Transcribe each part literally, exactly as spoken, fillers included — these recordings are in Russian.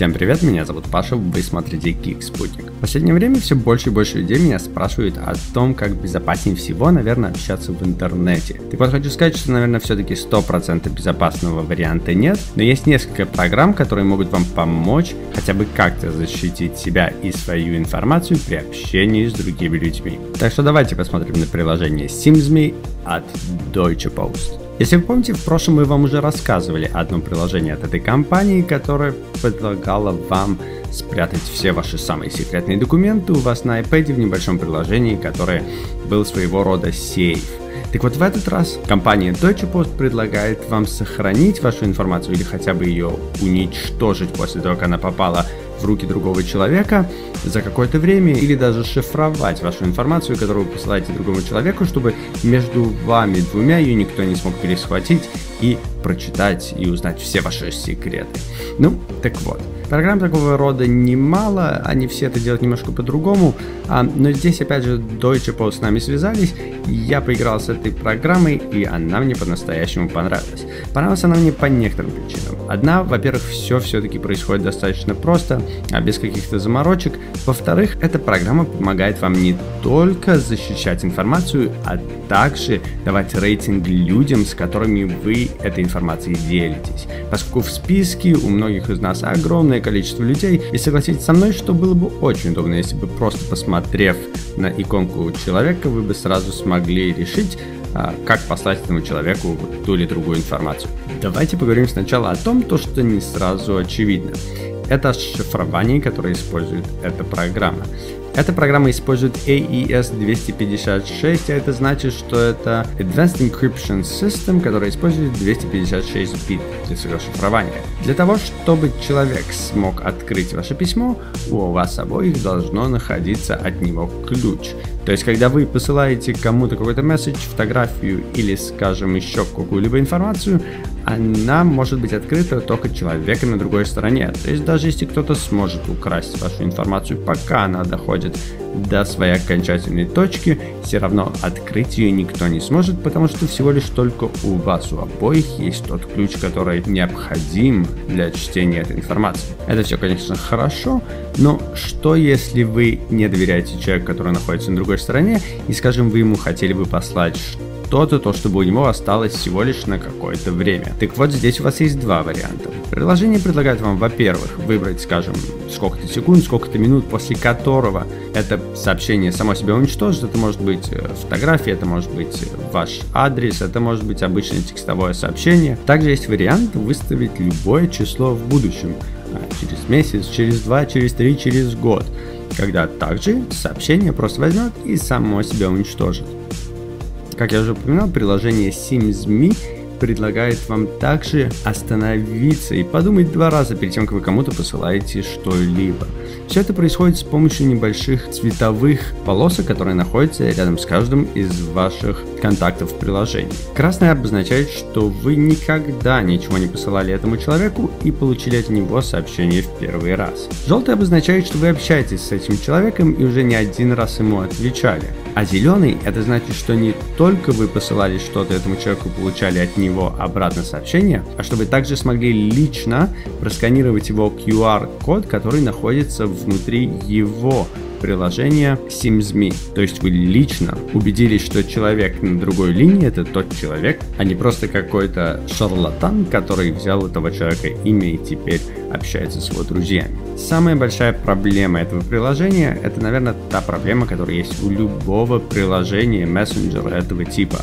Всем привет, меня зовут Паша, вы смотрите Geek Sputnik. В последнее время все больше и больше людей меня спрашивают о том, как безопаснее всего, наверное, общаться в интернете. Так вот, хочу сказать, что, наверное, все-таки сто процентов безопасного варианта нет, но есть несколько программ, которые могут вам помочь хотя бы как-то защитить себя и свою информацию при общении с другими людьми. Так что давайте посмотрим на приложение SimsMe от Deutsche Post. Если вы помните, в прошлом мы вам уже рассказывали о одном приложении от этой компании, которое предлагало вам спрятать все ваши самые секретные документы у вас на iPad в небольшом приложении, которое был своего рода сейф. Так вот, в этот раз компания Deutsche Post предлагает вам сохранить вашу информацию или хотя бы ее уничтожить после того, как она попала в руки другого человека за какое-то время, или даже шифровать вашу информацию, которую вы посылаете другому человеку, чтобы между вами двумя ее никто не смог перехватить и прочитать и узнать все ваши секреты. Ну, так вот. Программ такого рода немало, они все это делают немножко по-другому, а, но здесь опять же Deutsche Post с нами связались, я поиграл с этой программой, и она мне по-настоящему понравилась. Понравилась она мне по некоторым причинам. Одна, во-первых, все все-таки происходит достаточно просто, а без каких-то заморочек. Во-вторых, эта программа помогает вам не только защищать информацию, а также давать рейтинг людям, с которыми вы этой информацией делитесь. Поскольку в списке у многих из нас огромное количество людей, и согласитесь со мной, что было бы очень удобно, если бы просто посмотрев на иконку человека, вы бы сразу смогли решить, как послать этому человеку ту или другую информацию. Давайте поговорим сначала о том, то, что не сразу очевидно. Это шифрование, которое использует эта программа. Эта программа использует А И Эс двести пятьдесят шесть, а это значит, что это Advanced Encryption System, который использует двести пятьдесят шесть бит для своего шифрования. Для того, чтобы человек смог открыть ваше письмо, у вас обоих должно находиться от него ключ. То есть, когда вы посылаете кому-то какой-то месседж, фотографию или, скажем, еще какую-либо информацию, она может быть открыта только человеком на другой стороне. То есть, даже если кто-то сможет украсть вашу информацию, пока она доходит до своей окончательной точки, все равно открыть ее никто не сможет, потому что всего лишь только у вас, у обоих есть тот ключ, который необходим для чтения этой информации. Это все, конечно, хорошо, но что если вы не доверяете человеку, который находится на другой стороне, и, скажем, вы ему хотели бы послать что-то, то, чтобы у него осталось всего лишь на какое-то время? Так вот, здесь у вас есть два варианта. Приложение предлагает вам, во-первых, выбрать, скажем, сколько-то секунд, сколько-то минут, после которого это сообщение само себя уничтожит. Это может быть фотография, это может быть ваш адрес, это может быть обычное текстовое сообщение. Также есть вариант выставить любое число в будущем, через месяц, через два, через три, через год, когда также сообщение просто возьмет и само себя уничтожит. Как я уже упоминал, приложение SimsMe предлагает вам также остановиться и подумать два раза перед тем, как вы кому-то посылаете что-либо. Все это происходит с помощью небольших цветовых полосок, которые находятся рядом с каждым из ваших контактов в приложении. Красная обозначает, что вы никогда ничего не посылали этому человеку и получили от него сообщение в первый раз. Желтая обозначает, что вы общаетесь с этим человеком и уже не один раз ему отвечали. А зеленый — это значит, что не только вы посылали что-то этому человеку, получали от него обратно сообщение, а чтобы также смогли лично просканировать его Q R-код, который находится внутри его приложения SimsMe. То есть вы лично убедились, что человек на другой линии — это тот человек, а не просто какой-то шарлатан, который взял этого человека имя и теперь общается с его друзьями. Самая большая проблема этого приложения — это, наверное, та проблема, которая есть у любого приложения мессенджера этого типа.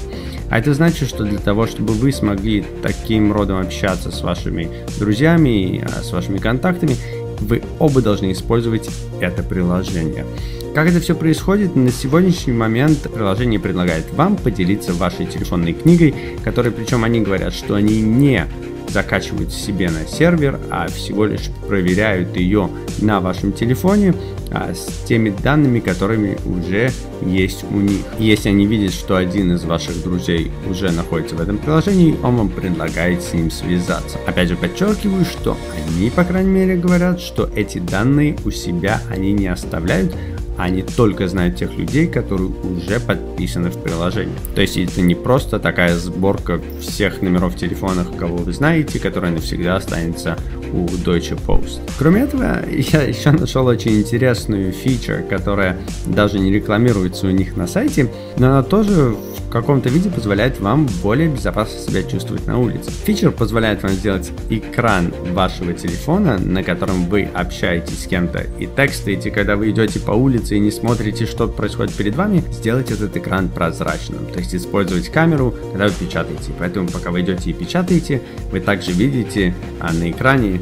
А это значит, что для того, чтобы вы смогли таким родом общаться с вашими друзьями, с вашими контактами, вы оба должны использовать это приложение. Как это все происходит? На сегодняшний момент приложение предлагает вам поделиться вашей телефонной книгой, которой, причем они говорят, что они не закачивают себе на сервер, а всего лишь проверяют ее на вашем телефоне а, с теми данными, которыми уже есть у них. Если они видят, что один из ваших друзей уже находится в этом приложении, он вам предлагает с ним связаться. Опять же подчеркиваю, что они, по крайней мере, говорят, что эти данные у себя они не оставляют, они только знают тех людей, которые уже подписаны в приложении. То есть это не просто такая сборка всех номеров телефонов, кого вы знаете, которая навсегда останется у Deutsche Post. Кроме этого, я еще нашел очень интересную фичу, которая даже не рекламируется у них на сайте, но она тоже в каком-то виде позволяет вам более безопасно себя чувствовать на улице. Фичер позволяет вам сделать экран вашего телефона, на котором вы общаетесь с кем-то и текстаете, когда вы идете по улице и не смотрите, что происходит перед вами, сделать этот экран прозрачным, то есть использовать камеру, когда вы печатаете. Поэтому пока вы идете и печатаете, вы также видите а, на экране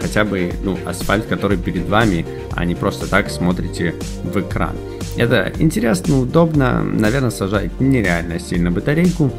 хотя бы ну, асфальт, который перед вами, а не просто так смотрите в экран. Это интересно, удобно, наверное, сажает нереально сильно батарейку,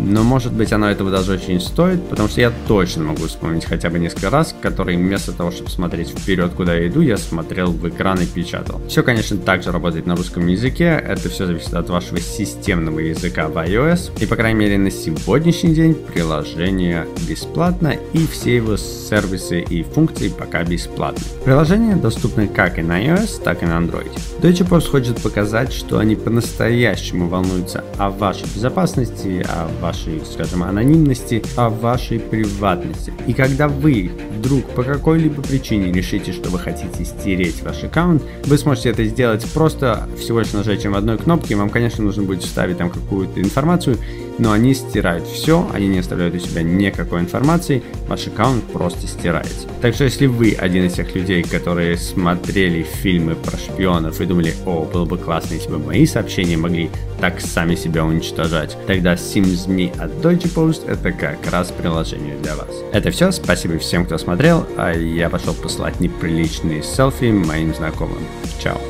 но может быть оно этого даже очень стоит, потому что я точно могу вспомнить хотя бы несколько раз, которые вместо того, чтобы смотреть вперед, куда я иду, я смотрел в экран и печатал. Все, конечно, также работает на русском языке, это все зависит от вашего системного языка в iOS, и по крайней мере на сегодняшний день приложение бесплатно, и все его сервисы и функции пока бесплатны. Приложение доступно как и на iOS, так и на Android. Deutsche Post хочет показать, что они по-настоящему волнуются о вашей безопасности, о вашей, скажем, анонимности, о вашей приватности. И когда вы вдруг по какой-либо причине решите, что вы хотите стереть ваш аккаунт, вы сможете это сделать просто всего лишь нажатием одной кнопки. Вам, конечно, нужно будет вставить там какую-то информацию, но они стирают все, они не оставляют у себя никакой информации, ваш аккаунт просто стирается. Так что если вы один из тех людей, которые смотрели фильмы про шпионов и думали, о, было бы классно, если бы мои сообщения могли так сами себя уничтожать, тогда SimsMe от Deutsche Post это как раз приложение для вас. Это все, спасибо всем, кто смотрел, а я пошел посылать неприличные селфи моим знакомым. Чао.